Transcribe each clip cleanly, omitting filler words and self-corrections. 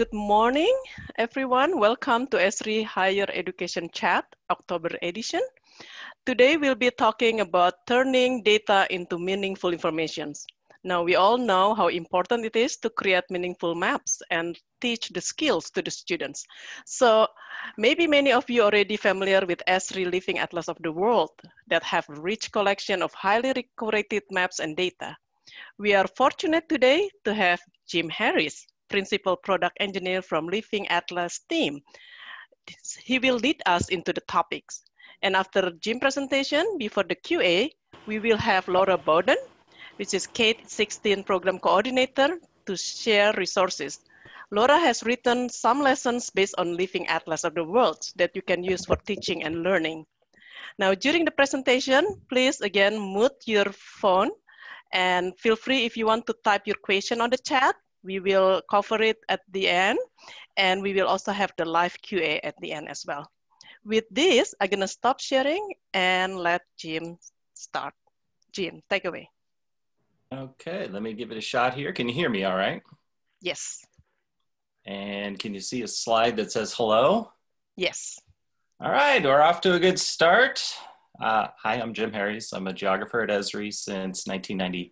Good morning, everyone. Welcome to Esri Higher Education Chat, October edition. Today, we'll be talking about turning data into meaningful information. Now, we all know how important it is to create meaningful maps and teach the skills to the students. So maybe many of you are already familiar with Esri Living Atlas of the World that have a rich collection of highly curated maps and data. We are fortunate today to have Jim Herries, Principal Product Engineer from Living Atlas team. He will lead us into the topics. And after Jim's presentation, before the QA, we will have Laura Bowden, which is K-16 Program Coordinator, to share resources. Laura has written some lessons based on Living Atlas of the World that you can use for teaching and learning. Now, during the presentation, please again mute your phone and feel free if you want to type your question on the chat. We will cover it at the end, and we will also have the live QA at the end as well. With this, I'm gonna stop sharing and let Jim start. Jim, take away. Okay, let me give it a shot here. Can you hear me all right? Yes. And can you see a slide that says hello? Yes. All right, we're off to a good start. Hi, I'm Jim Herries. I'm a geographer at Esri since 1995.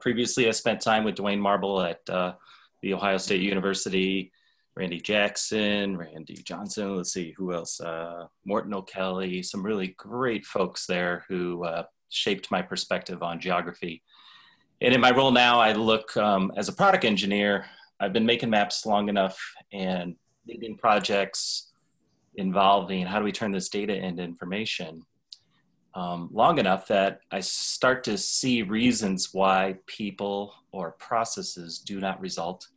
Previously, I spent time with Dwayne Marble at the Ohio State University, Randy Jackson, Randy Johnson, let's see who else, Morton O'Kelly, some really great folks there who shaped my perspective on geography. And in my role now, I look as a product engineer. I've been making maps long enough and leading projects involving how do we turn this data into information long enough that I start to see reasons why people or processes do not result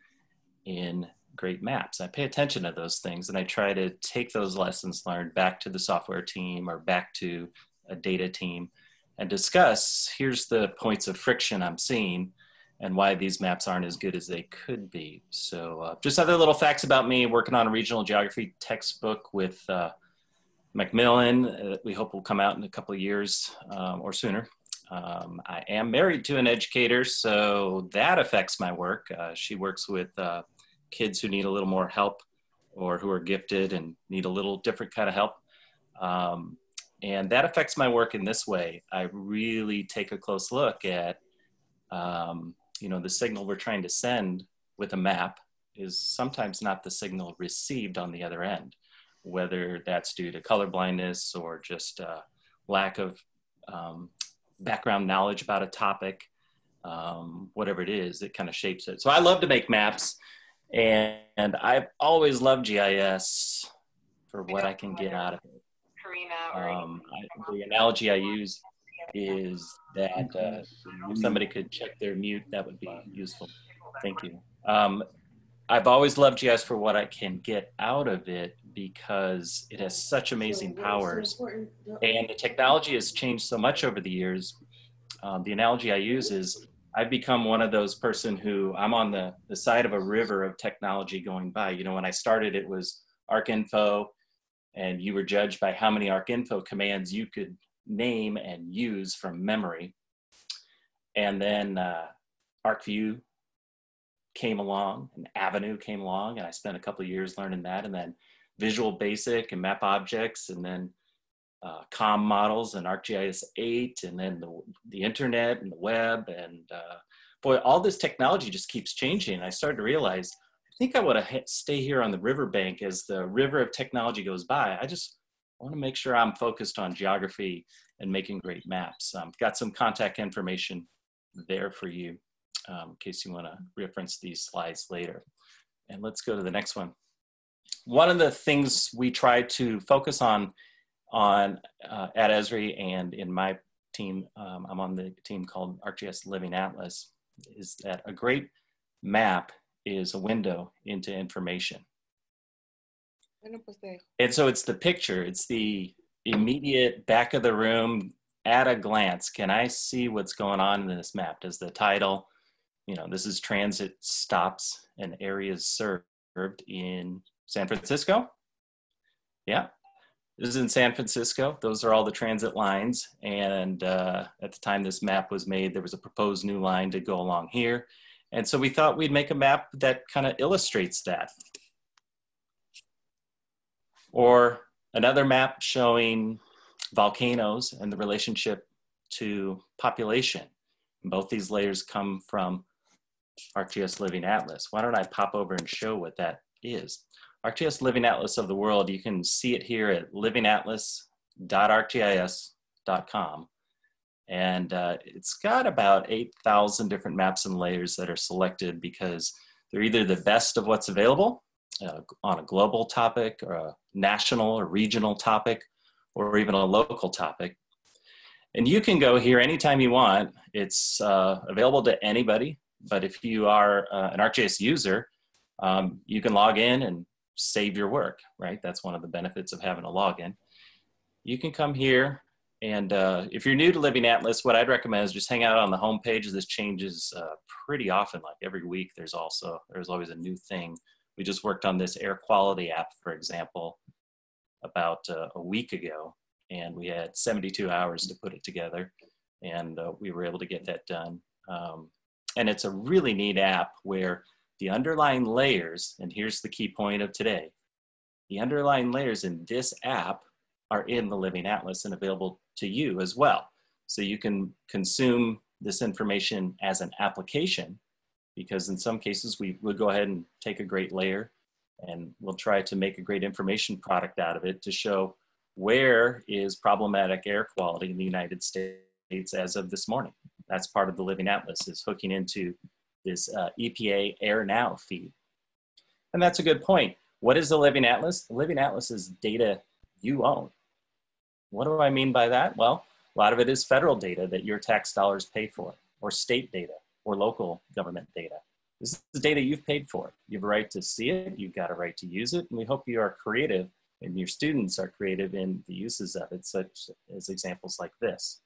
in great maps. I pay attention to those things and I try to take those lessons learned back to the software team or back to a data team and discuss, here's the points of friction I'm seeing and why these maps aren't as good as they could be. So just other little facts about me, working on a regional geography textbook with McMillan, we hope will come out in a couple of years or sooner. I am married to an educator, so that affects my work. She works with kids who need a little more help or who are gifted and need a little different kind of help. And that affects my work in this way. I really take a close look at, you know, the signal we're trying to send with a map is sometimes not the signal received on the other end, whether that's due to colorblindness or just lack of background knowledge about a topic, whatever it is, it kind of shapes it. So I love to make maps, and I've always loved GIS for what I can get out of it. The analogy I use is that if somebody could check their mute, that would be useful. Thank you. I've always loved GIS for what I can get out of it because it has such amazing powers. And the technology has changed so much over the years. The analogy I use is I've become one of those person who I'm on the side of a river of technology going by. You know, when I started, it was ArcInfo, and you were judged by how many ArcInfo commands you could name and use from memory. And then ArcView came along, and Avenue came along, and I spent a couple of years learning that, and then Visual Basic and Map Objects, and then COM models and ArcGIS 8, and then the internet and the web, and boy, all this technology just keeps changing. I started to realize, I think I want to stay here on the riverbank as the river of technology goes by. I just want to make sure I'm focused on geography and making great maps. I've got some contact information there for you in case you want to reference these slides later. And let's go to the next one. One of the things we try to focus on at Esri and in my team, I'm on the team called ArcGIS Living Atlas, is that a great map is a window into information. And so it's the picture, it's the immediate back of the room at a glance. Can I see what's going on in this map? Does the title, you know, this is transit stops and areas served in San Francisco? Yeah, this is in San Francisco. Those are all the transit lines. And at the time this map was made, there was a proposed new line to go along here. And so we thought we'd make a map that kind of illustrates that. Or another map showing volcanoes and the relationship to population. And both these layers come from ArcGIS Living Atlas. Why don't I pop over and show what that is? ArcGIS Living Atlas of the World, you can see it here at livingatlas.arcgis.com. And it's got about 8,000 different maps and layers that are selected because they're either the best of what's available on a global topic or a national or regional topic or even a local topic. And you can go here anytime you want. It's available to anybody, but if you are an ArcGIS user, you can log in and save your work, right? That's one of the benefits of having a login. You can come here, and if you're new to Living Atlas, what I'd recommend is just hang out on the home page. This changes pretty often, like every week. There's always a new thing. We just worked on this air quality app, for example, about a week ago, and we had 72 hours to put it together, and we were able to get that done. And it's a really neat app where the underlying layers, and here's the key point of today, the underlying layers in this app are in the Living Atlas and available to you as well. So you can consume this information as an application, because in some cases we would go ahead and take a great layer and we'll try to make a great information product out of it to show where is problematic air quality in the United States as of this morning. That's part of the Living Atlas, is hooking into this EPA Air Now feed. And that's a good point. What is the Living Atlas? The Living Atlas is data you own. What do I mean by that? Well, a lot of it is federal data that your tax dollars pay for, or state data, or local government data. This is the data you've paid for. You have a right to see it, you've got a right to use it, and we hope you are creative and your students are creative in the uses of it, such as examples like this.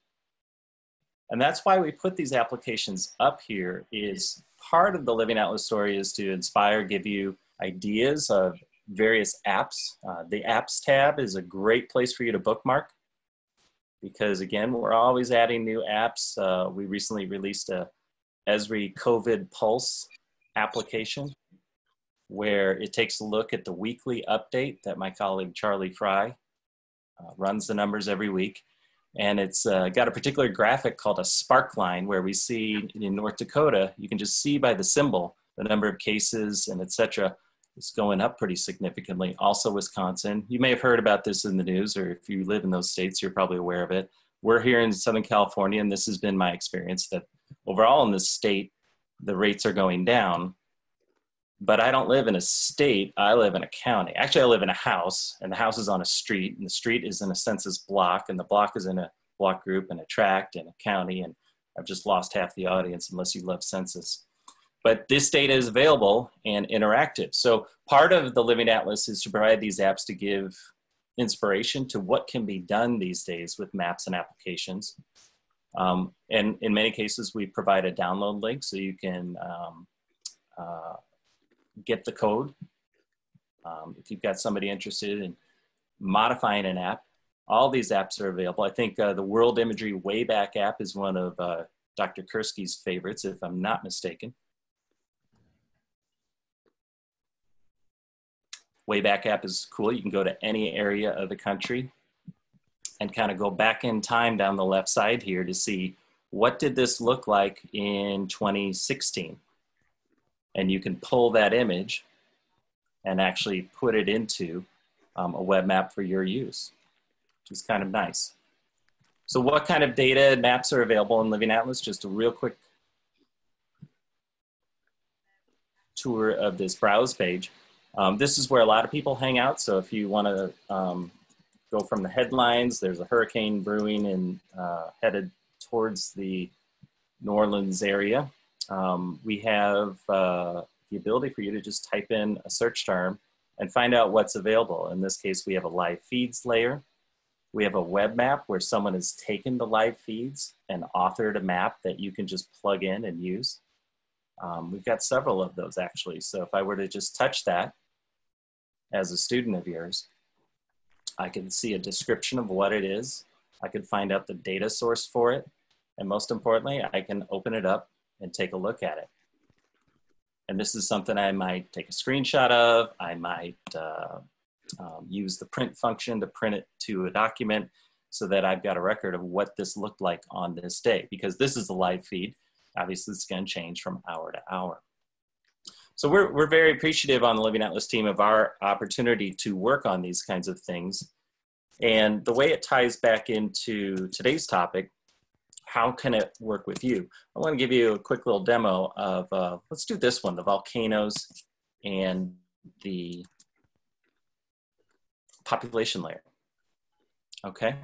And that's why we put these applications up here. Is part of the Living Atlas story is to inspire, give you ideas of various apps. The apps tab is a great place for you to bookmark because, again, we're always adding new apps. We recently released a Esri COVID Pulse application where it takes a look at the weekly update that my colleague Charlie Fry runs the numbers every week. And it's got a particular graphic called a spark line where we see in North Dakota, you can just see by the symbol, the number of cases and et cetera, is going up pretty significantly. Also Wisconsin, you may have heard about this in the news, or if you live in those states, you're probably aware of it. We're here in Southern California, and this has been my experience that overall in this state, the rates are going down. But I don't live in a state, I live in a county. Actually, I live in a house, and the house is on a street, and the street is in a census block, and the block is in a block group, and a tract, and a county, and I've just lost half the audience unless you love census. But this data is available and interactive. So part of the Living Atlas is to provide these apps to give inspiration to what can be done these days with maps and applications. And in many cases, we provide a download link so you can get the code. If you've got somebody interested in modifying an app, all these apps are available. I think the World Imagery Wayback app is one of Dr. Kursky's favorites, if I'm not mistaken. Wayback app is cool. You can go to any area of the country and kind of go back in time down the left side here to see what did this look like in 2016. And you can pull that image and actually put it into a web map for your use, which is kind of nice. So what kind of data and maps are available in Living Atlas? Just a real quick tour of this browse page. This is where a lot of people hang out. So if you want to go from the headlines, there's a hurricane brewing and headed towards the New Orleans area. We have the ability for you to just type in a search term and find out what's available. In this case, we have a live feeds layer. We have a web map where someone has taken the live feeds and authored a map that you can just plug in and use. We've got several of those actually. So if I were to just touch that as a student of yours, I can see a description of what it is. I can find out the data source for it. And most importantly, I can open it up and take a look at it. And this is something I might take a screenshot of. I might use the print function to print it to a document so that I've got a record of what this looked like on this day, because this is a live feed. Obviously, it's going to change from hour to hour. So we're very appreciative on the Living Atlas team of our opportunity to work on these kinds of things. And the way it ties back into today's topic, how can it work with you? I want to give you a quick little demo of, let's do this one, the volcanoes and the population layer. Okay,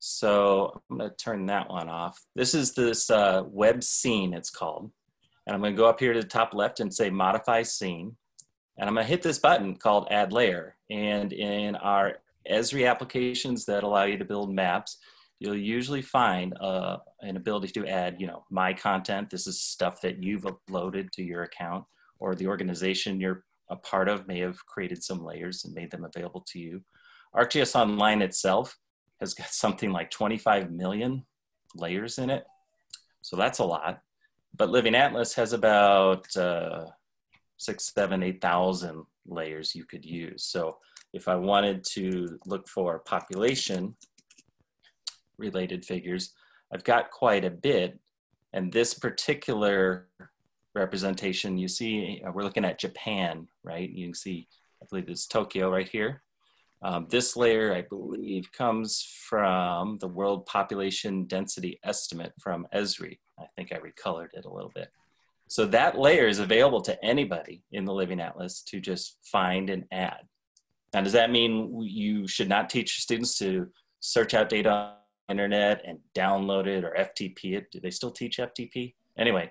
so I'm going to turn that one off. This is this web scene, it's called. And I'm going to go up here to the top left and say modify scene. And I'm going to hit this button called add layer. And in our Esri applications that allow you to build maps, you'll usually find an ability to add, you know, my content. This is stuff that you've uploaded to your account, or the organization you're a part of may have created some layers and made them available to you. ArcGIS Online itself has got something like 25 million layers in it. So that's a lot. But Living Atlas has about 6, 7, 8,000 layers you could use. So if I wanted to look for population related figures, I've got quite a bit. And this particular representation, you see, we're looking at Japan, right? You can see, I believe it's Tokyo right here. This layer, I believe, comes from the World Population Density Estimate from Esri. I think I recolored it a little bit. So that layer is available to anybody in the Living Atlas to just find and add. Now, does that mean you should not teach your students to search out data on the internet and download it or FTP it? Do they still teach FTP? Anyway,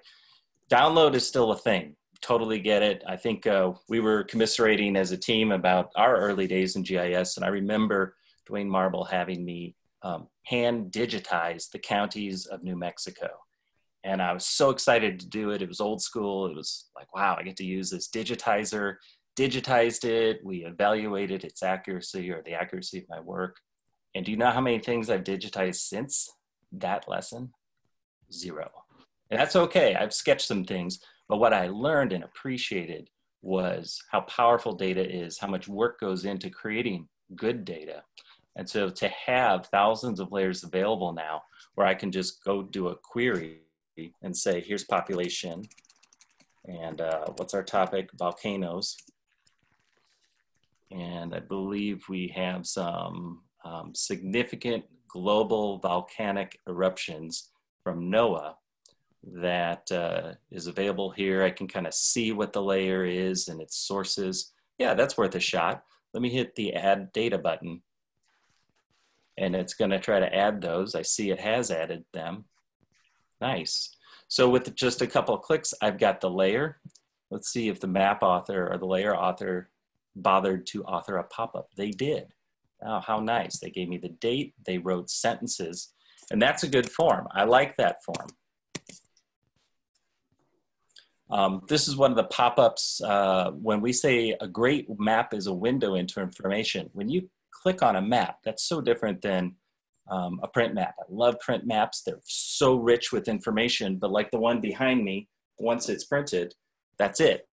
download is still a thing. Totally get it. I think we were commiserating as a team about our early days in GIS, and I remember Dwayne Marble having me hand digitize the counties of New Mexico. And I was so excited to do it. It was old school. It was like, wow, I get to use this digitizer. Digitized it. We evaluated its accuracy, or the accuracy of my work. And do you know how many things I've digitized since that lesson? 0. And that's okay. I've sketched some things. But what I learned and appreciated was how powerful data is, how much work goes into creating good data. And so to have thousands of layers available now, where I can just go do a query and say, here's population, and what's our topic? Volcanoes. And I believe we have some significant global volcanic eruptions from NOAA that is available here. I can kind of see what the layer is and its sources. Yeah, that's worth a shot. Let me hit the add data button, and it's going to try to add those. I see it has added them. Nice. So with just a couple of clicks, I've got the layer. Let's see if the map author or the layer author bothered to author a pop-up. They did. Oh, how nice. They gave me the date. They wrote sentences, and that's a good form. I like that form. This is one of the pop-ups. When we say a great map is a window into information, when you click on a map, that's so different than a print map. I love print maps. They're so rich with information, but like the one behind me, once it's printed, that's it.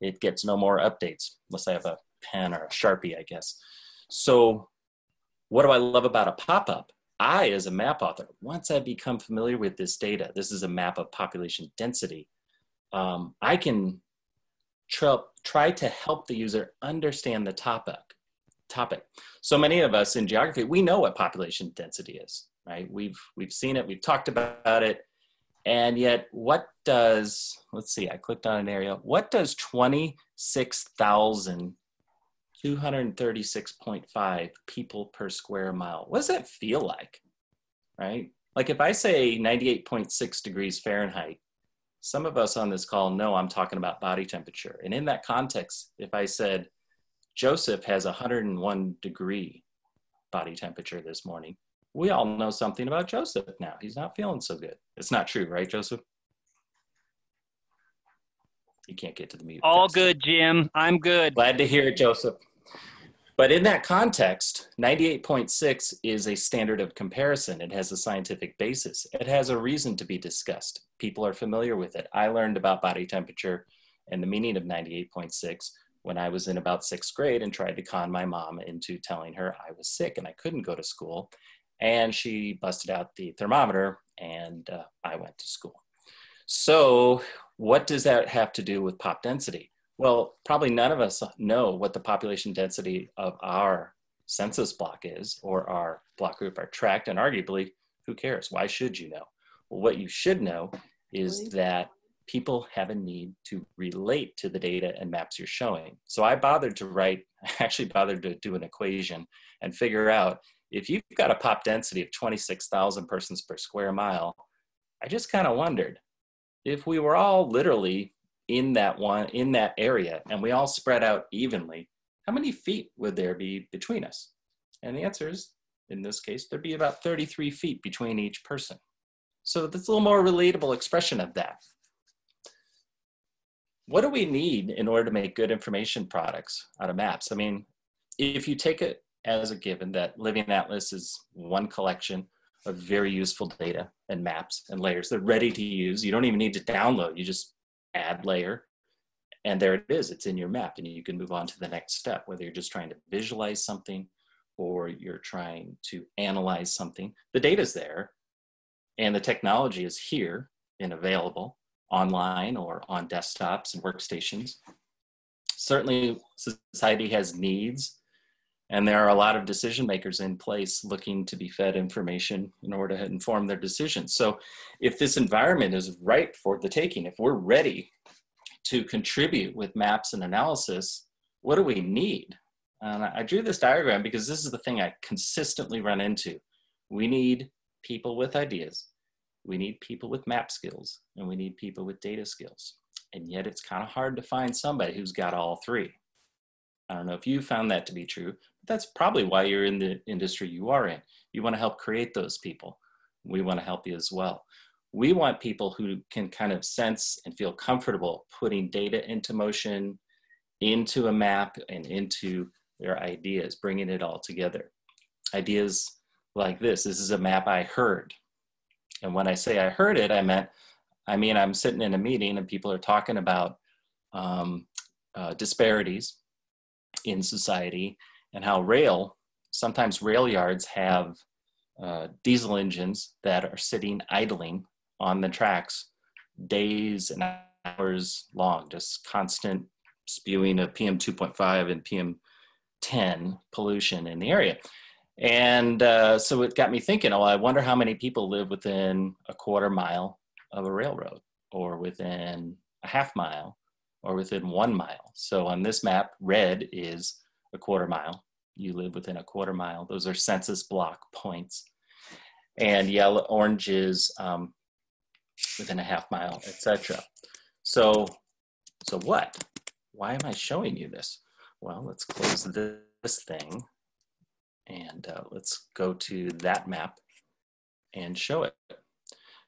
It gets no more updates, unless I have a pen or a Sharpie, I guess. So what do I love about a pop-up? I, as a map author, once I become familiar with this data, this is a map of population density, I can try to help the user understand the topic. So many of us in geography, we know what population density is, right? We've seen it, we've talked about it. And yet what does, let's see, I clicked on an area. What does 26,236.5 people per square mile, what does that feel like, right? Like if I say 98.6 degrees Fahrenheit, some of us on this call know I'm talking about body temperature. And in that context, if I said, Joseph has 101 degree body temperature this morning, we all know something about Joseph now. He's not feeling so good. It's not true, right, Joseph? You can't get to the mute. All good, Jim. I'm good. Glad to hear it, Joseph. But in that context, 98.6 is a standard of comparison. It has a scientific basis. It has a reason to be discussed. People are familiar with it. I learned about body temperature and the meaning of 98.6 when I was in about sixth grade and tried to con my mom into telling her I was sick and I couldn't go to school. And she busted out the thermometer and I went to school. So what does that have to do with pop density? Well, probably none of us know what the population density of our census block is, or our block group, our tract, and arguably, who cares? Why should you know? Well, what you should know is that people have a need to relate to the data and maps you're showing. So I bothered to write, I actually bothered to do an equation and figure out if you've got a pop density of 26,000 persons per square mile, I just kind of wondered if we were all literally in that area and we all spread out evenly, how many feet would there be between us? And the answer is, in this case, there'd be about 33 feet between each person. So that's a little more relatable expression of that. What do we need in order to make good information products out of maps? I mean, if you take it as a given that Living Atlas is one collection of very useful data and maps and layers, they're ready to use. You don't even need to download, you just add layer. And there it is, it's in your map, and you can move on to the next step, whether you're just trying to visualize something or you're trying to analyze something. The data's there, and the technology is here and available online or on desktops and workstations. Certainly, society has needs, and there are a lot of decision makers in place looking to be fed information in order to inform their decisions. So if this environment is ripe for the taking, if we're ready to contribute with maps and analysis, what do we need? And I drew this diagram because this is the thing I consistently run into. We need people with ideas. We need people with map skills, and we need people with data skills. And yet it's kind of hard to find somebody who's got all three. I don't know if you found that to be true, but that's probably why you're in the industry you are in. You want to help create those people. We want to help you as well. We want people who can kind of sense and feel comfortable putting data into motion, into a map, and into their ideas, bringing it all together. Ideas like this. This is a map I heard. And when I say I heard it, I mean, I'm sitting in a meeting and people are talking about disparities in society and how sometimes rail yards have diesel engines that are sitting idling on the tracks days and hours long, just constant spewing of PM 2.5 and PM 10 pollution in the area. And so it got me thinking, oh, I wonder how many people live within a quarter mile of a railroad, or within a half mile, or within 1 mile. So on this map, red is a quarter mile. You live within a quarter mile. Those are census block points. And yellow, orange is within a half mile, etc. So what? Why am I showing you this? Well, let's close this thing. And let's go to that map and show it.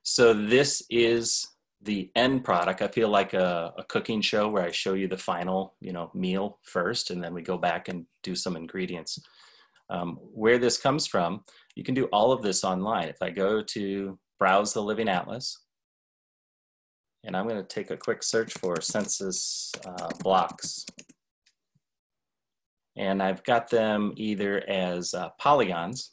So this is the end product. I feel like a cooking show where I show you the final, you know, meal first, and then we go back and do some ingredients. Where this comes from, you can do all of this online. If I go to browse the Living Atlas, and I'm going to take a quick search for census blocks. And I've got them either as polygons.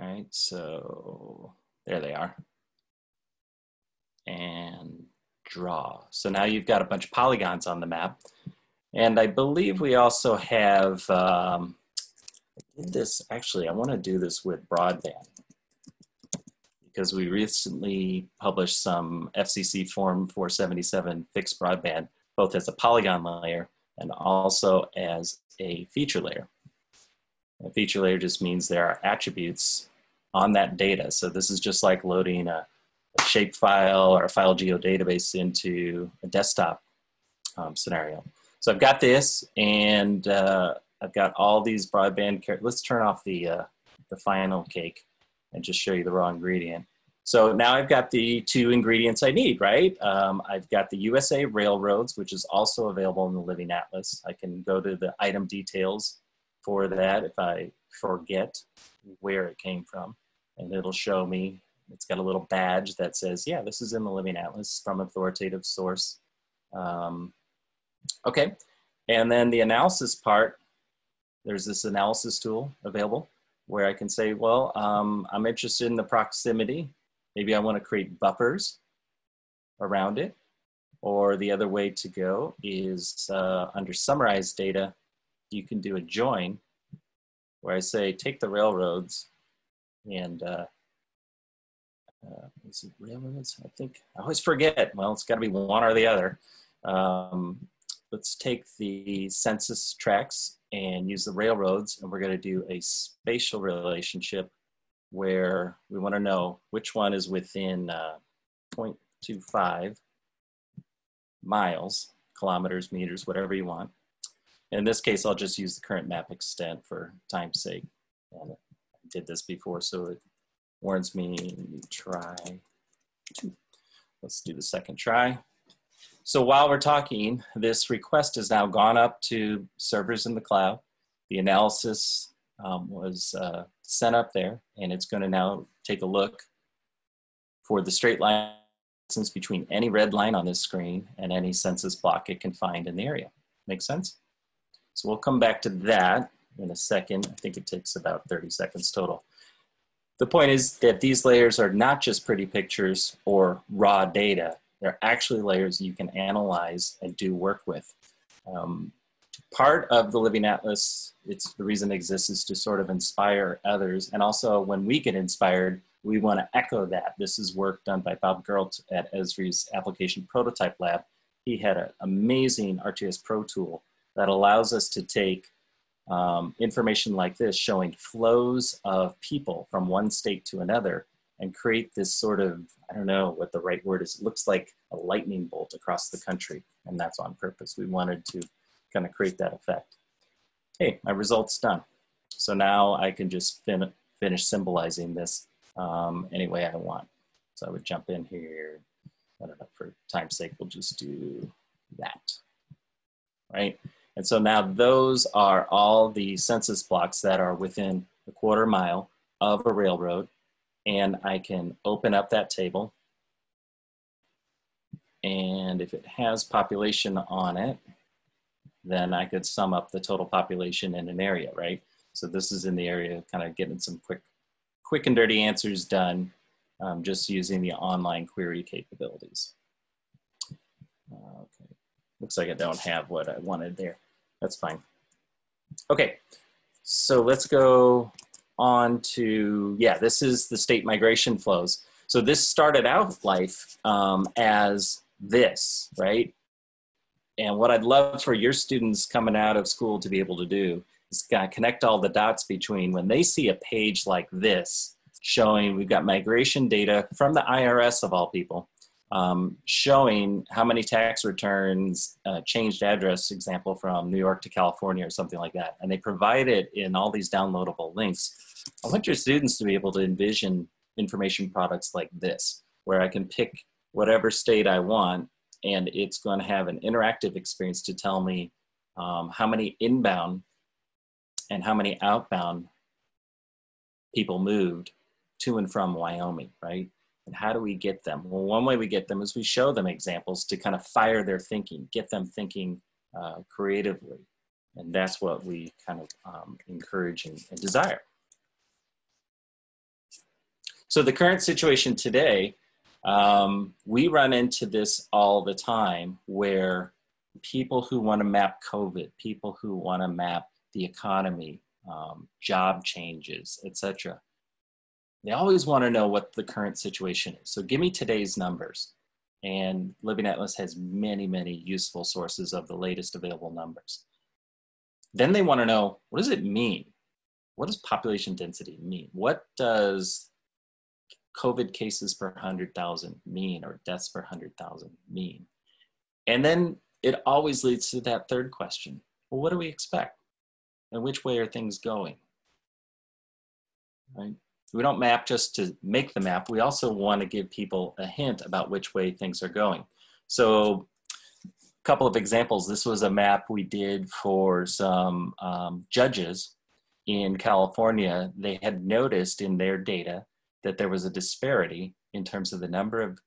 All right, so there they are. And draw. So now you've got a bunch of polygons on the map. And I believe we also have, I want to do this with broadband, because we recently published some FCC Form 477 fixed broadband, both as a polygon layer and also as a feature layer. A feature layer just means there are attributes on that data. So this is just like loading a shapefile or a file geodatabase into a desktop scenario. So I've got this, and I've got all these broadband characters. Let's turn off the final cake and just show you the raw ingredient. So now I've got the two ingredients I need, right? I've got the USA Railroads, which is also available in the Living Atlas. I can go to the item details for that if I forget where it came from, and it'll show me It's got a little badge that says, yeah, this is in the Living Atlas from authoritative source. Okay, and then the analysis part, there's this analysis tool available where I can say, well, I'm interested in the proximity. Maybe I want to create buffers around it. Or the other way to go is under summarized data, you can do a join where I say, take the railroads and is it railroads? I think, I always forget. Well, it's gotta be one or the other. Let's take the census tracts and use the railroads, and we're gonna do a spatial relationship where we wanna know which one is within 0.25 miles, kilometers, meters, whatever you want. In this case, I'll just use the current map extent for time's sake. And I did this before, so it warns me, try two. Let's do the second try. So while we're talking, this request has now gone up to servers in the cloud. The analysis was sent up there, and it's going to now take a look for the straight line distance between any red line on this screen and any census block it can find in the area. Make sense? So we'll come back to that in a second. I think it takes about 30 seconds total. The point is that these layers are not just pretty pictures or raw data. They're actually layers you can analyze and do work with. Part of the Living Atlas, it's the reason it exists, is to sort of inspire others. And also when we get inspired, we want to echo that. This is work done by Bob Gerlt at Esri's Application Prototype Lab. He had an amazing ArcGIS Pro tool that allows us to take information like this, showing flows of people from one state to another, and create this sort of, I don't know what the right word is, it looks like a lightning bolt across the country, and that's on purpose. We wanted to kind of create that effect. Hey, my result's done. So now I can just finish symbolizing this any way I want. So I would jump in here, I don't know, for time's sake, we'll just do that, right? And so now those are all the census blocks that are within a quarter mile of a railroad. And I can open up that table. And if it has population on it, then I could sum up the total population in an area, right? So this is in the area, kind of getting some quick and dirty answers done, just using the online query capabilities. Okay, looks like I don't have what I wanted there. That's fine. Okay, so let's go on to, yeah, this is the state migration flows. So this started out life as this, right? And what I'd love for your students coming out of school to be able to do is kind of connect all the dots between when they see a page like this, showing we've got migration data from the IRS of all people, showing how many tax returns changed address, example, from New York to California or something like that. And they provide it in all these downloadable links. I want your students to be able to envision information products like this, where I can pick whatever state I want, and it's going to have an interactive experience to tell me how many inbound and how many outbound people moved to and from Wyoming, right? And how do we get them? Well, one way we get them is we show them examples to kind of fire their thinking, get them thinking creatively. And that's what we kind of encourage and desire. So the current situation today, we run into this all the time where people who want to map COVID, people who want to map the economy, job changes, etc. They always want to know what the current situation is. So give me today's numbers. And Living Atlas has many, many useful sources of the latest available numbers. Then they want to know, what does it mean? What does population density mean? What does COVID cases per 100,000 mean, or deaths per 100,000 mean? And then it always leads to that third question. Well, what do we expect? And which way are things going? Right? We don't map just to make the map. We also want to give people a hint about which way things are going. So a couple of examples. This was a map we did for some judges in California. They had noticed in their data that there was a disparity in terms of the number of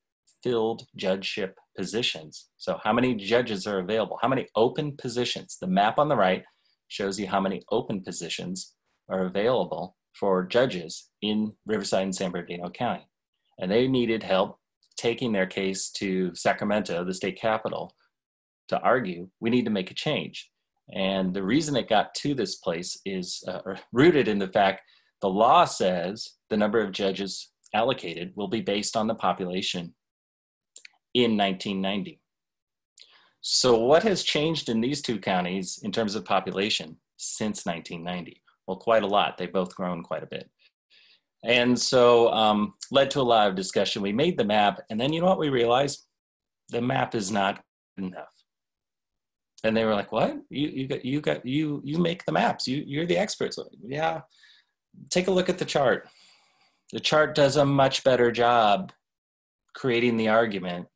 filled judgeship positions. So how many judges are available? How many open positions? The map on the right shows you how many open positions are available for judges in Riverside and San Bernardino County. And they needed help taking their case to Sacramento, the state capital, to argue, we need to make a change. And the reason it got to this place is rooted in the fact the law says the number of judges allocated will be based on the population in 1990. So what has changed in these two counties in terms of population since 1990? Well, quite a lot. They've both grown quite a bit. And so led to a lot of discussion. We made the map, and then you know what we realized? The map is not good enough. And they were like, what? You make the maps. You're the experts. Yeah, take a look at the chart. The chart does a much better job creating the argument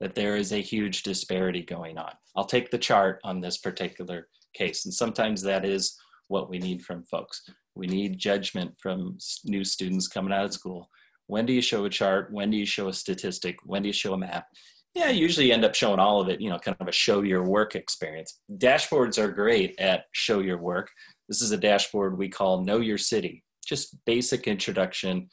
that there is a huge disparity going on. I'll take the chart on this particular case. And sometimes that is what we need from folks. We need judgment from new students coming out of school. When do you show a chart? When do you show a statistic? When do you show a map? Yeah, usually you end up showing all of it, you know, kind of a show your work experience. Dashboards are great at show your work. This is a dashboard we call Know Your City, just basic introduction.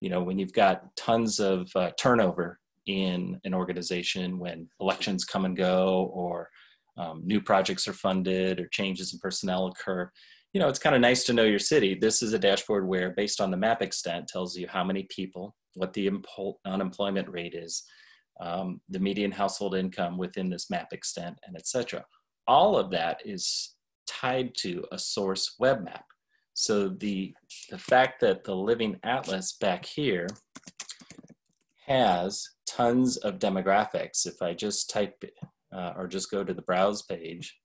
You know, when you've got tons of turnover in an organization, when elections come and go, or new projects are funded, or changes in personnel occur, you know, it's kind of nice to know your city. This is a dashboard where, based on the map extent, tells you how many people, what the unemployment rate is, the median household income within this map extent, and et cetera. All of that is tied to a source web map. So the fact that the Living Atlas back here has tons of demographics, if I just type or just go to the browse page,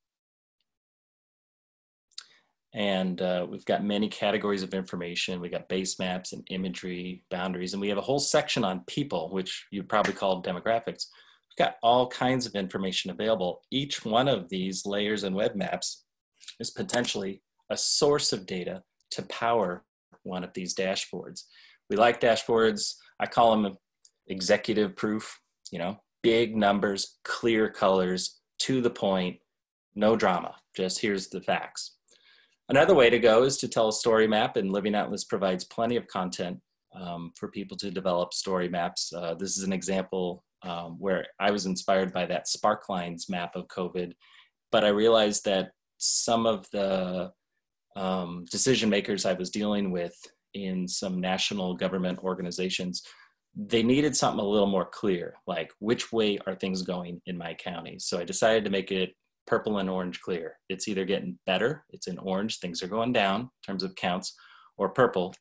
and we've got many categories of information. We got base maps and imagery, boundaries, and we have a whole section on people, which you'd probably call demographics. We've got all kinds of information available. Each one of these layers and web maps is potentially a source of data to power one of these dashboards. We like dashboards. I call them executive proof, you know, big numbers, clear colors, to the point, no drama, just here's the facts. Another way to go is to tell a story map, and Living Atlas provides plenty of content for people to develop story maps. This is an example where I was inspired by that Sparklines map of COVID, but I realized that some of the decision makers I was dealing with in some national government organizations, they needed something a little more clear, like which way are things going in my county? So I decided to make it purple and orange clear. It's either getting better, it's in orange, things are going down in terms of counts, or purple,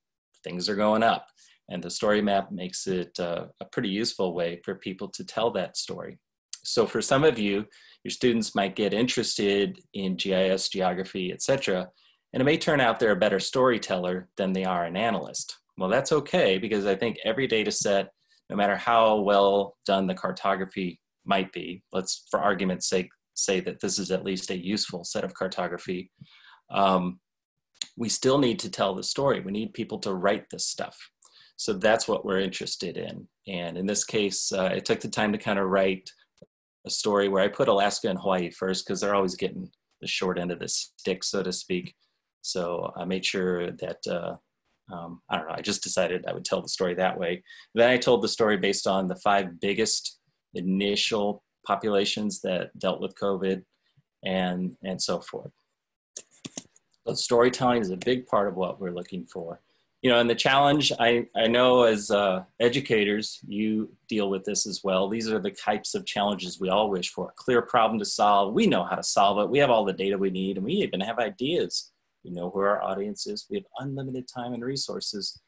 things are going up. And the story map makes it a pretty useful way for people to tell that story. So for some of you, your students might get interested in GIS, geography, et cetera, and it may turn out they're a better storyteller than they are an analyst. Well, that's okay, because I think every data set, no matter how well done the cartography might be, let's, for argument's sake, say that this is at least a useful set of cartography, we still need to tell the story. We need people to write this stuff. So that's what we're interested in. And in this case, it took the time to kind of write a story where I put Alaska and Hawaii first, because they're always getting the short end of the stick, so to speak. So I made sure that, I don't know, I just decided I would tell the story that way. Then I told the story based on the 5 biggest initial populations that dealt with COVID and so forth. So storytelling is a big part of what we're looking for. You know, and the challenge, I know as educators, you deal with this as well. These are the types of challenges we all wish for. A clear problem to solve. We know how to solve it. We have all the data we need, and we even have ideas. We know who our audience is. We have unlimited time and resources.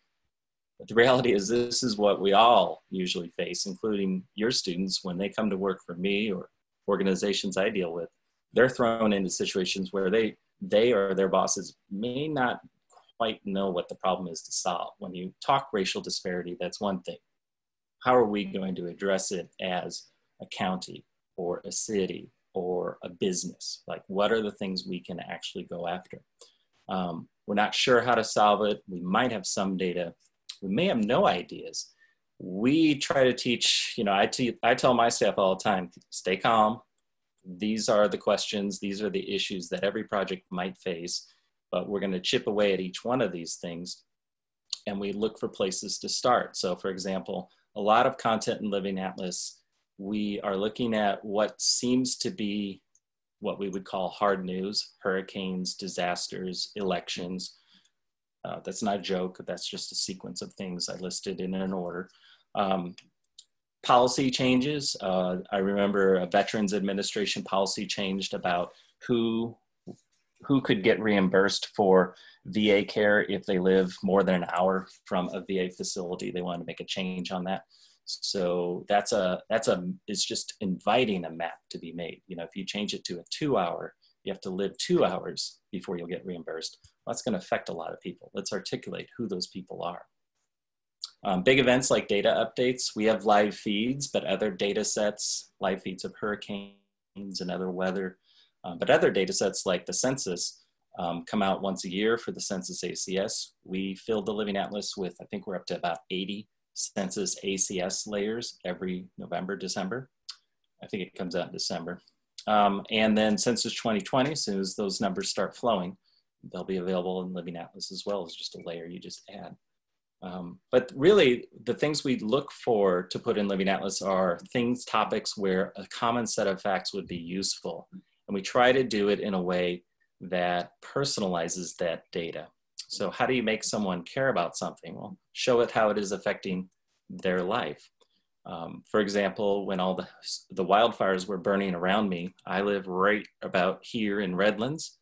But the reality is this is what we all usually face, including your students when they come to work for me or organizations I deal with. They're thrown into situations where they or their bosses may not quite know what the problem is to solve. When you talk racial disparity, that's one thing. How are we going to address it as a county or a city or a business? Like, what are the things we can actually go after? We're not sure how to solve it. We might have some data. who may have no ideas. We try to teach, you know, I tell my staff all the time, stay calm. These are the questions, these are the issues that every project might face, but we're going to chip away at each one of these things. And we look for places to start. So for example, a lot of content in Living Atlas, we are looking at what seems to be what we would call hard news, hurricanes, disasters, elections. That's not a joke, that's just a sequence of things I listed in an order. Policy changes, I remember a Veterans Administration policy changed about who could get reimbursed for VA care if they live more than an hour from a VA facility. They wanted to make a change on that. So it's just inviting a map to be made. You know, if you change it to a 2 hour, you have to live 2 hours before you'll get reimbursed. Well, that's going to affect a lot of people. Let's articulate who those people are. Big events like data updates. We have live feeds, but other data sets, live feeds of hurricanes and other weather, but other data sets like the census come out once a year for the census ACS. We filled the Living Atlas with, I think we're up to about 80 census ACS layers every November, December. I think it comes out in December. And then census 2020, as soon as those numbers start flowing, they'll be available in Living Atlas as well as just a layer you just add. But really the things we look for to put in Living Atlas are things, topics where a common set of facts would be useful. And we try to do it in a way that personalizes that data. So how do you make someone care about something? Well, show it how it is affecting their life. For example, when all the wildfires were burning around me, I live right about here in Redlands,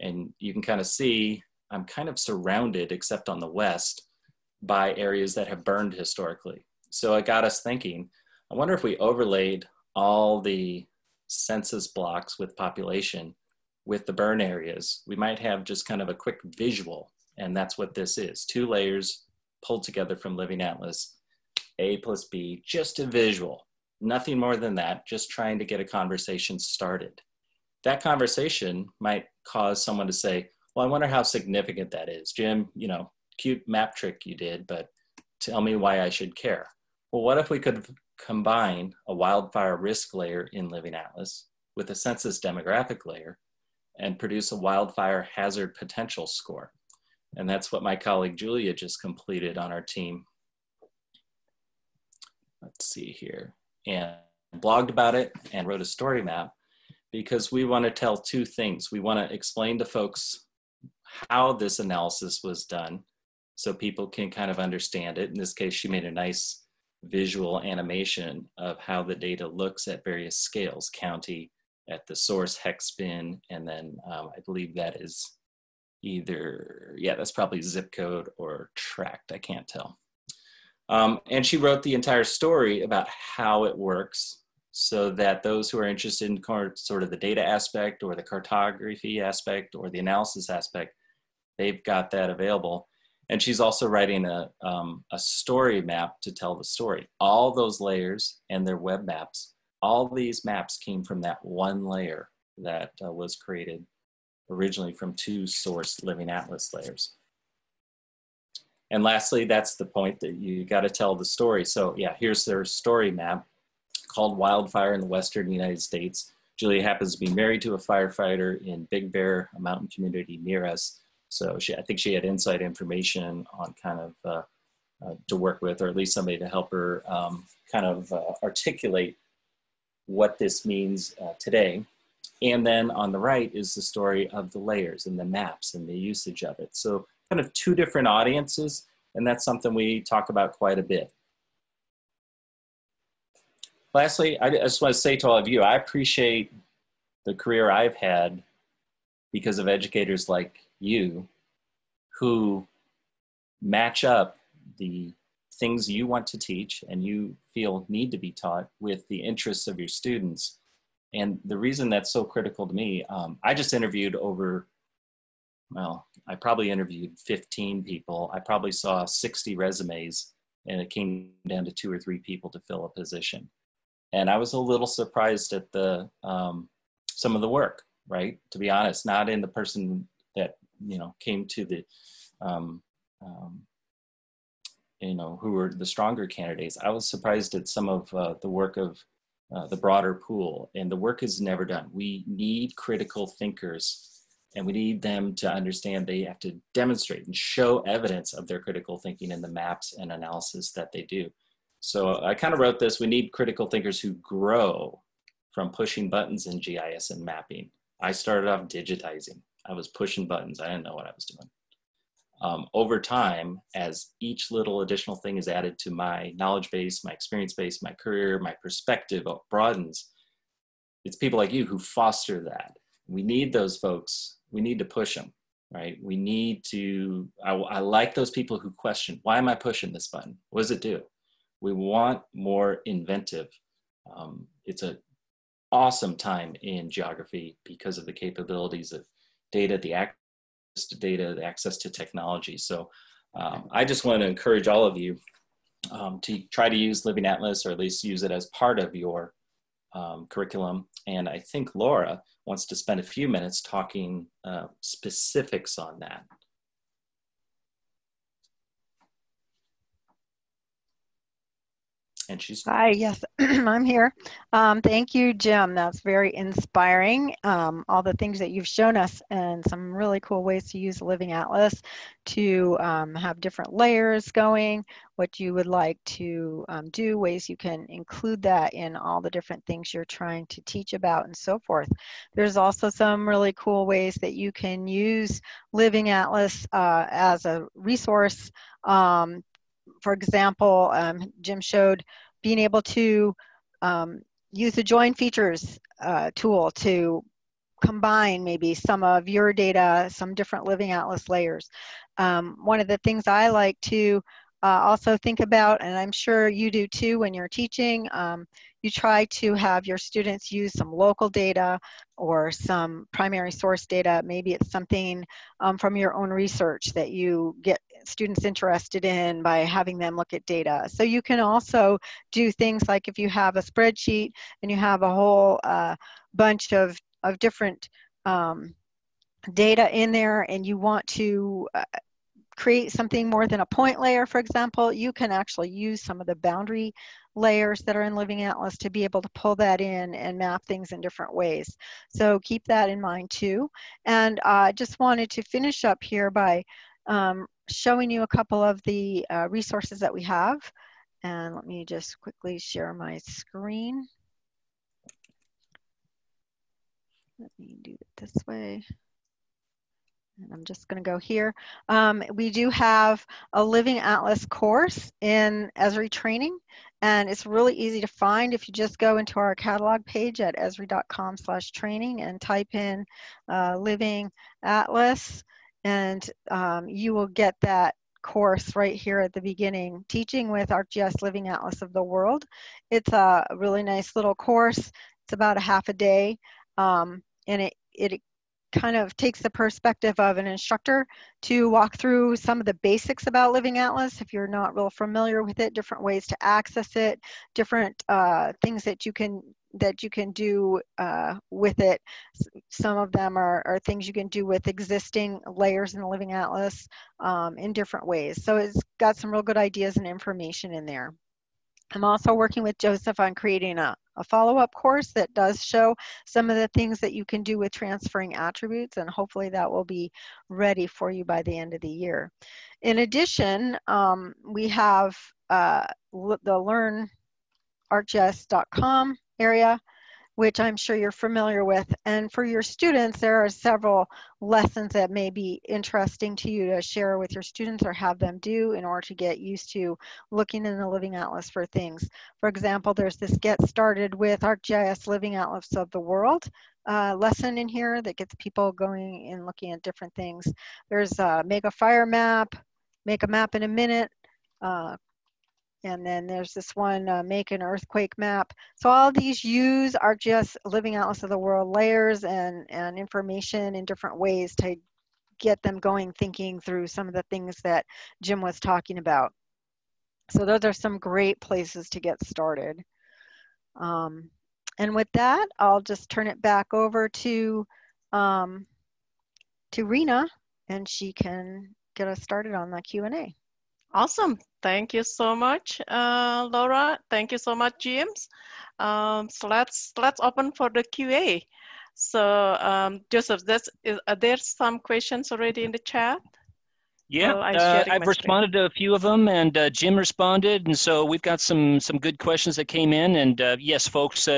and you can kind of see I'm kind of surrounded, except on the west, by areas that have burned historically. So it got us thinking, I wonder if we overlaid all the census blocks with population with the burn areas, we might have just kind of a quick visual. And that's what this is, 2 layers pulled together from Living Atlas, A plus B, just a visual, nothing more than that, just trying to get a conversation started. That conversation might cause someone to say, well, I wonder how significant that is. Jim, you know, cute map trick you did, but tell me why I should care. Well, what if we could combine a wildfire risk layer in Living Atlas with a census demographic layer and produce a wildfire hazard potential score? And that's what my colleague Julia just completed on our team. Let's see here, and blogged about it and wrote a story map because we want to tell two things. We want to explain to folks how this analysis was done so people can kind of understand it. In this case, she made a nice visual animation of how the data looks at various scales, county, at the source, hex spin, and then I believe that is either, yeah, that's probably zip code or tracked, I can't tell. And she wrote the entire story about how it works so that those who are interested in sort of the data aspect or the cartography aspect or the analysis aspect, they've got that available. And she's also writing a story map to tell the story. All those layers and their web maps, all these maps came from that one layer that was created originally from 2 source Living Atlas layers. And lastly, that's the point that you got to tell the story. So yeah, here's their story map called Wildfire in the Western United States. Julia happens to be married to a firefighter in Big Bear, a mountain community near us. So I think she had inside information on kind of to work with, or at least somebody to help her kind of articulate what this means today. And then on the right is the story of the layers and the maps and the usage of it. So kind of 2 different audiences, and that's something we talk about quite a bit. Lastly, I just want to say to all of you, I appreciate the career I've had because of educators like you who match up the things you want to teach and you feel need to be taught with the interests of your students. And the reason that's so critical to me, I just interviewed over, well, I probably interviewed 15 people. I probably saw 60 resumes and it came down to 2 or 3 people to fill a position. And I was a little surprised at the, some of the work, right? To be honest, not in the person that, you know, came to the who were the stronger candidates. I was surprised at some of the work of the broader pool, and the work is never done. We need critical thinkers, and we need them to understand they have to demonstrate and show evidence of their critical thinking in the maps and analysis that they do. So I kind of wrote this, we need critical thinkers who grow from pushing buttons in GIS and mapping. I started off digitizing. I was pushing buttons. I didn't know what I was doing. Over time, as each little additional thing is added to my knowledge base, my experience base, my career, my perspective broadens, it's people like you who foster that. We need those folks. We need to push them, right? We need to, I like those people who question, why am I pushing this button? What does it do? We want more inventive. It's an awesome time in geography because of the capabilities of data, the access to data, the access to technology. So I just want to encourage all of you to try to use Living Atlas, or at least use it as part of your curriculum. And I think Laura wants to spend a few minutes talking specifics on that. And she's hi, yes, I'm here. Thank you, Jim. That's very inspiring. All the things that you've shown us, and some really cool ways to use Living Atlas to have different layers going, what you would like to do, ways you can include that in all the different things you're trying to teach about, and so forth. There's also some really cool ways that you can use Living Atlas as a resource. For example, Jim showed being able to use the join features tool to combine maybe some of your data, some different Living Atlas layers. One of the things I like to also think about, and I'm sure you do too when you're teaching, you try to have your students use some local data or some primary source data. Maybe it's something from your own research that you get students interested in by having them look at data. So you can also do things like if you have a spreadsheet and you have a whole bunch of different data in there, and you want to create something more than a point layer, for example, you can actually use some of the boundary layers that are in Living Atlas to be able to pull that in and map things in different ways. So keep that in mind too. And I just wanted to finish up here by showing you a couple of the resources that we have. And let me just quickly share my screen. Let me do it this way. I'm just going to go here. We do have a Living Atlas course in Esri training, and it's really easy to find if you just go into our catalog page at esri.com/training and type in Living Atlas, and you will get that course right here at the beginning, Teaching with ArcGIS Living Atlas of the World. It's a really nice little course. It's about a half a day, and it kind of takes the perspective of an instructor to walk through some of the basics about Living Atlas. If you're not real familiar with it, different ways to access it, different things that you can do with it. Some of them are things you can do with existing layers in the Living Atlas in different ways. So it's got some real good ideas and information in there. I'm also working with Joseph on creating a follow-up course that does show some of the things that you can do with transferring attributes, and hopefully that will be ready for you by the end of the year. In addition, we have the LearnArcGIS.com area, which I'm sure you're familiar with. And for your students, there are several lessons that may be interesting to you to share with your students or have them do in order to get used to looking in the Living Atlas for things. For example, there's this Get Started with ArcGIS Living Atlas of the World lesson in here that gets people going and looking at different things. There's Make a Fire Map, Make a Map in a Minute, and then there's this one, Make an Earthquake Map. So all these use ArcGIS Living Atlas of the World layers and information in different ways to get them going, thinking through some of the things that Jim was talking about. So those are some great places to get started. And with that, I'll just turn it back over to Rena, and she can get us started on the Q&A. Awesome. Thank you so much, Laura. Thank you so much, James. So let's open for the QA. So Joseph, are there some questions already in the chat? Yeah, I've responded to a few of them, and Jim responded, and so we've got some good questions that came in. And yes, folks,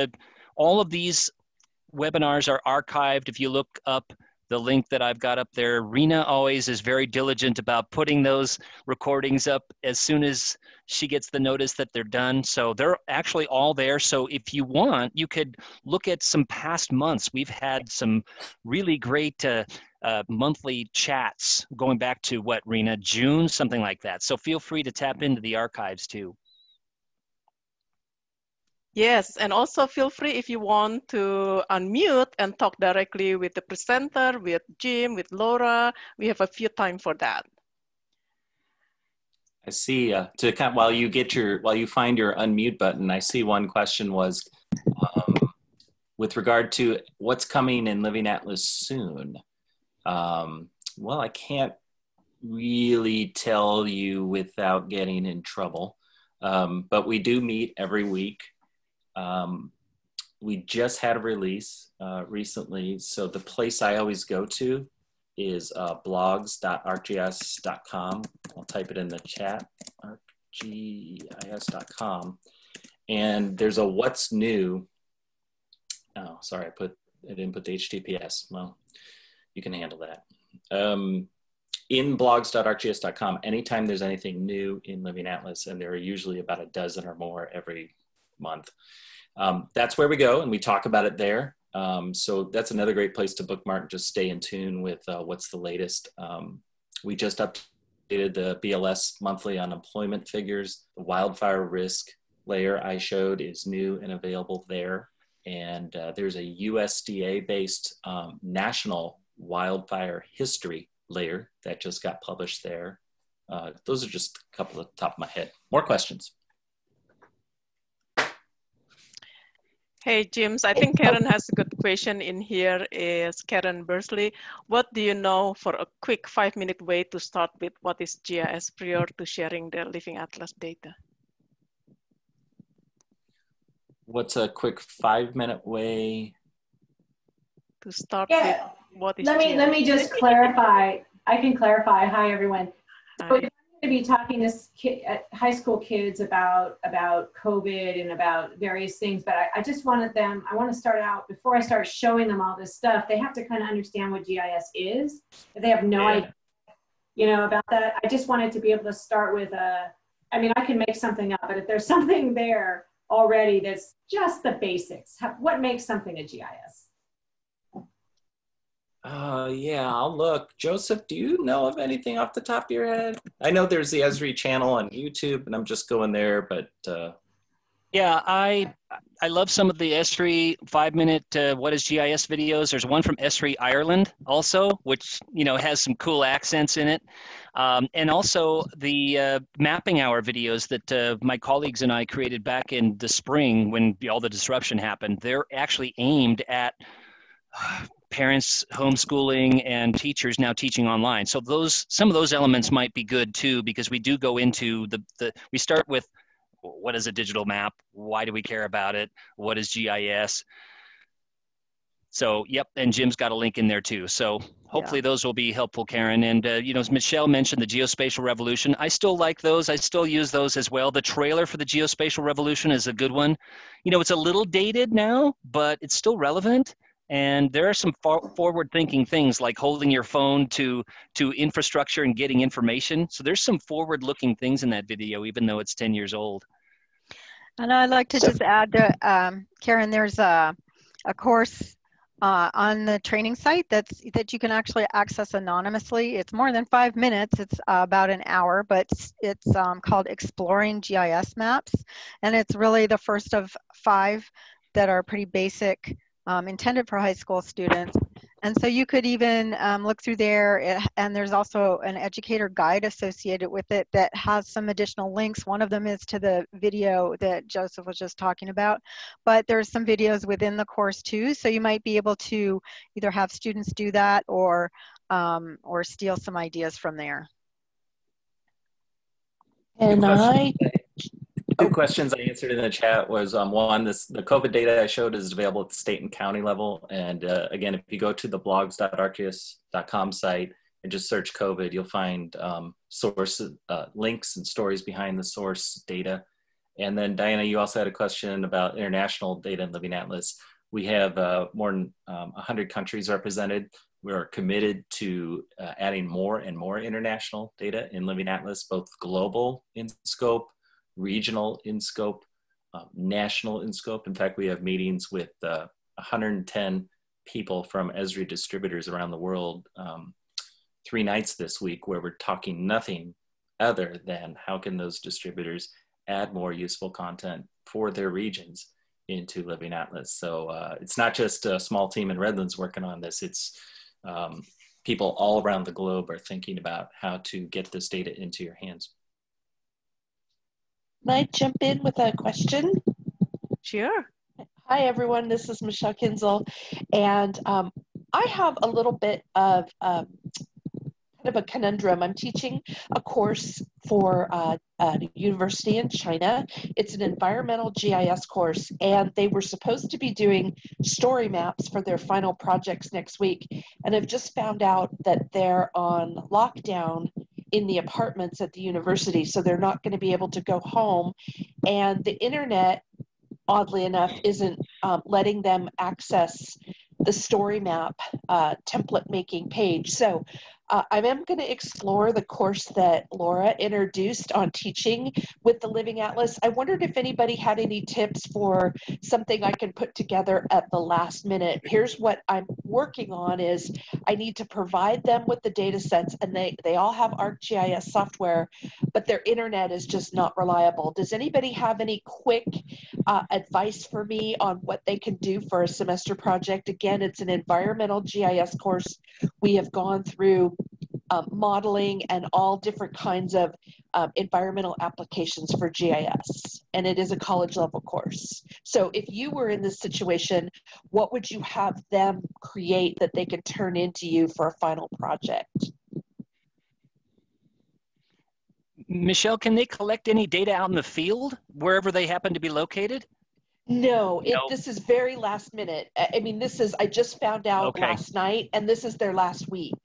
all of these webinars are archived. If you look up the link that I've got up there, Rena always is very diligent about putting those recordings up as soon as she gets the notice that they're done. So they're actually all there. So if you want, you could look at some past months. We've had some really great monthly chats going back to what, Rena, June, something like that. So feel free to tap into the archives too. Yes, and also feel free if you want to unmute and talk directly with the presenter, with Jim, with Laura. We have a few time for that. I see. While you find your unmute button, I see one question was with regard to what's coming in Living Atlas soon. Well, I can't really tell you without getting in trouble, but we do meet every week. We just had a release recently, so the place I always go to is blogs.arcgis.com. I'll type it in the chat, arcgis.com, and there's a what's new. Oh, sorry, I didn't put the HTTPS. Well, you can handle that. In blogs.arcgis.com, anytime there's anything new in Living Atlas, and there are usually about a dozen or more every month. That's where we go, and we talk about it there. So that's another great place to bookmark and just stay in tune with what's the latest. We just updated the BLS monthly unemployment figures. The wildfire risk layer I showed is new and available there. And there's a USDA-based national wildfire history layer that just got published there. Those are just a couple at the top of my head. More questions? Hey, James, I think Karen has a good question in here. Is Karen Bursley. What do you know for a quick 5-minute way to start with what is GIS prior to sharing their Living Atlas data? What's a quick 5-minute way? To start with what is GIS? Let me just clarify. I can clarify. Hi, everyone. So if I'm going to be talking to high school kids about COVID and about various things, but I just wanted them, I want to start out, before I start showing them all this stuff, they have to kind of understand what GIS is. If they have no idea, you know, about that. I just wanted to be able to start with I can make something up, but if there's something there already that's just the basics, what makes something a GIS? Yeah, I'll look. Joseph, do you know of anything off the top of your head? I know there's the Esri channel on YouTube, and I'm just going there, but... Yeah, I love some of the Esri 5-minute What is GIS videos. There's one from Esri Ireland also, which, you know, has some cool accents in it. And also the mapping hour videos that my colleagues and I created back in the spring when all the disruption happened. They're actually aimed at... parents homeschooling and teachers now teaching online. So some of those elements might be good too, because we do go into we start with what is a digital map? Why do we care about it? What is GIS? So, yep. And Jim's got a link in there too. So hopefully those will be helpful, Karen. And, you know, as Michelle mentioned, the Geospatial Revolution, I still like those. I still use those as well. The trailer for the Geospatial Revolution is a good one. You know, it's a little dated now, but it's still relevant. And there are some forward-thinking things like holding your phone to infrastructure and getting information. So there's some forward-looking things in that video, even though it's 10 years old. And I'd like to just add to, Karen, there's a course on the training site that you can actually access anonymously. It's more than 5 minutes. It's about an hour, but it's called Exploring GIS Maps. And it's really the first of 5 that are pretty basic, intended for high school students. And so you could even look through there, and there's also an educator guide associated with it that has some additional links. One of them is to the video that Joseph was just talking about, but there's some videos within the course too, so you might be able to either have students do that or steal some ideas from there. And two questions I answered in the chat was one, the COVID data I showed is available at the state and county level. And again, if you go to the blogs.arcgis.com site and just search COVID, you'll find sources, links and stories behind the source data. And then Diana, you also had a question about international data in Living Atlas. We have more than 100 countries represented. We are committed to adding more and more international data in Living Atlas, both global in scope, regional in scope, national in scope. In fact, we have meetings with 110 people from Esri distributors around the world, 3 nights this week, where we're talking nothing other than how can those distributors add more useful content for their regions into Living Atlas. So it's not just a small team in Redlands working on this, it's people all around the globe are thinking about how to get this data into your hands. Can I jump in with a question? Sure. Hi everyone, this is Michelle Kinzel, and I have a little bit of kind of a conundrum. I'm teaching a course for a university in China. It's an environmental GIS course, and they were supposed to be doing story maps for their final projects next week. And I've just found out that they're on lockdown in the apartments at the university, so they're not going to be able to go home. And the internet, oddly enough, isn't letting them access the story map template making page. So I am going to explore the course that Laura introduced on teaching with the Living Atlas. I wondered if anybody had any tips for something I can put together at the last minute. Here's what I'm working on is I need to provide them with the data sets, and they all have ArcGIS software, but their internet is just not reliable. Does anybody have any quick advice for me on what they can do for a semester project? Again, it's an environmental GIS course. We have gone through modeling and all different kinds of environmental applications for GIS, and it is a college level course. So if you were in this situation, what would you have them create that they could turn into you for a final project? Michelle, can they collect any data out in the field wherever they happen to be located? No, this is very last minute. I mean, this is, I just found out last night, and this is their last week.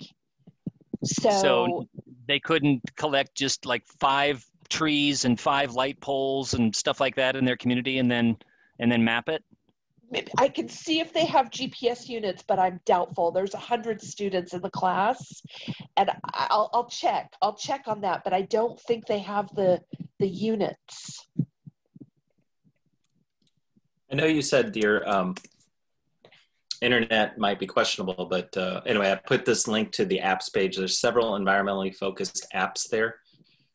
So they couldn't collect just like 5 trees and 5 light poles and stuff like that in their community and then map it? I can see if they have GPS units, but I'm doubtful. There's 100 students in the class, and I'll check on that, but I don't think they have the units. I know you said your internet might be questionable, but anyway, I put this link to the apps page. There's several environmentally focused apps there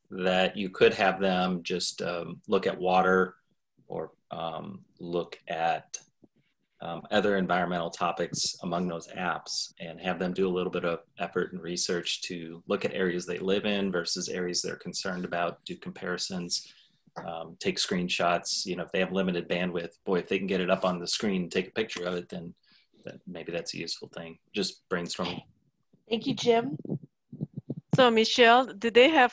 that you could have them just look at water or look at other environmental topics among those apps, and have them do a little bit of effort and research to look at areas they live in versus areas they're concerned about, do comparisons. Take screenshots, you know, if they have limited bandwidth, boy, if they can get it up on the screen and take a picture of it, then maybe that's a useful thing. Just brainstorming. Thank you, Jim. So Michelle, do they have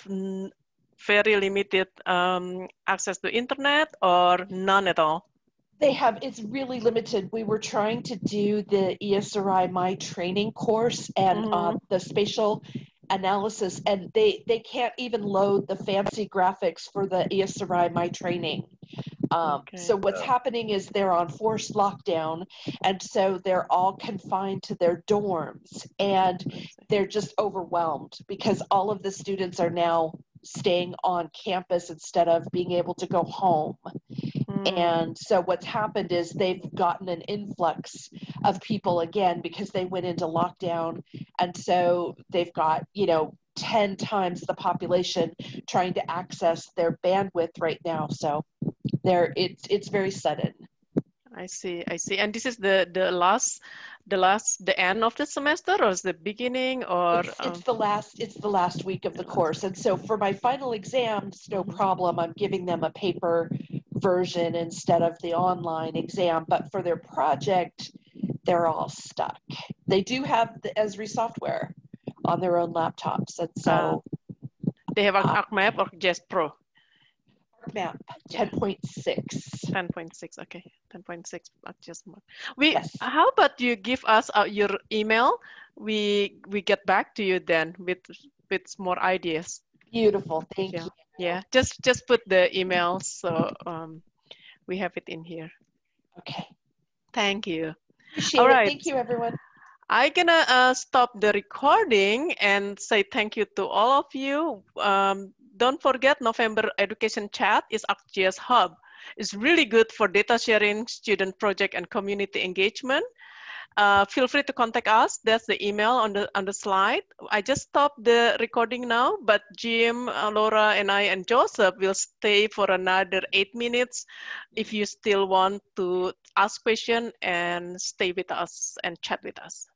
very limited access to internet or none at all? They have, it's really limited. We were trying to do the ESRI My Training course and the spatial analysis, and they can't even load the fancy graphics for the ESRI My Training. So what's happening is they're on forced lockdown, and so they're all confined to their dorms, and they're just overwhelmed because all of the students are now staying on campus instead of being able to go home. And so what's happened is they've gotten an influx of people again because they went into lockdown. And so they've got, you know, 10 times the population trying to access their bandwidth right now. So it's very sudden. I see, I see. And this is the end of the semester, or is the beginning, or? It's the last week of the course. And so for my final exam, it's no problem. I'm giving them a paper version instead of the online exam, but for their project, they're all stuck. They do have the Esri software on their own laptops, and so. They have ArcMap or GIS Pro? map 10.6. 10.6, okay. 10.6 adjustment. Yes. How about you give us your email? We get back to you then with more ideas. Beautiful, thank you. Yeah, just put the email so we have it in here. Okay. Thank you. Appreciate it. All right. Thank you, everyone. I'm gonna stop the recording and say thank you to all of you. Don't forget November Education Chat is ArcGIS Hub. It's really good for data sharing, student project, and community engagement. Feel free to contact us. That's the email on the slide. I just stopped the recording now, but Jim, Laura, and I, and Joseph will stay for another 8 minutes if you still want to ask questions and stay with us and chat with us.